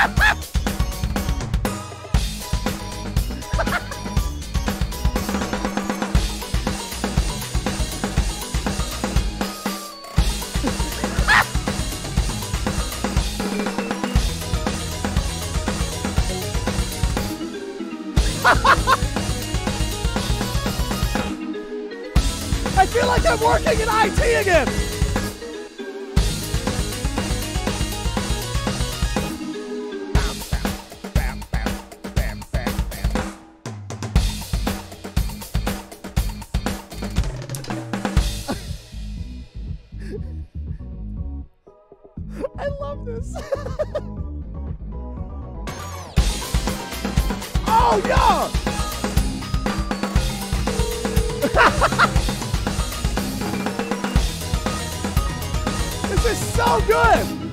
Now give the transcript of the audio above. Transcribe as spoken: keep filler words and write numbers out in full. I feel like I'm working in I T again! I love this. Oh yeah! This is so good!